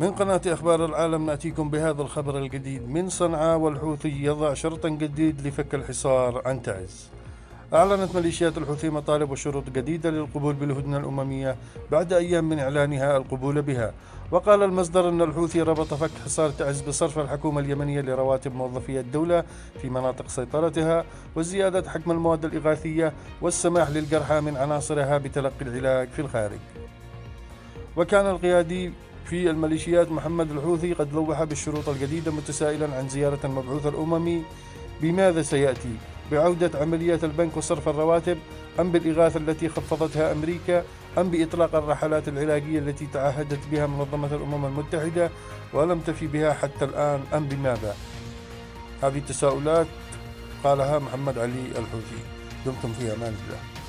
من قناة أخبار العالم نأتيكم بهذا الخبر الجديد من صنعاء، والحوثي يضع شرطا جديد لفك الحصار عن تعز. أعلنت ميليشيات الحوثي مطالب وشروط جديدة للقبول بالهدنة الأممية بعد أيام من إعلانها القبول بها. وقال المصدر أن الحوثي ربط فك حصار تعز بصرف الحكومة اليمنية لرواتب موظفي الدولة في مناطق سيطرتها وزيادة حجم المواد الإغاثية والسماح للجرحى من عناصرها بتلقي العلاج في الخارج. وكان القيادي في الميليشيات محمد الحوثي قد لوح بالشروط الجديدة متسائلا عن زيارة المبعوث الأممي بماذا سيأتي، بعودة عمليات البنك وصرف الرواتب، أم بالإغاثة التي خفضتها أمريكا، أم بإطلاق الرحلات العلاجية التي تعهدت بها منظمة الأمم المتحدة ولم تفي بها حتى الآن، أم بماذا؟ هذه التساؤلات قالها محمد علي الحوثي. دمتم في أمان الله.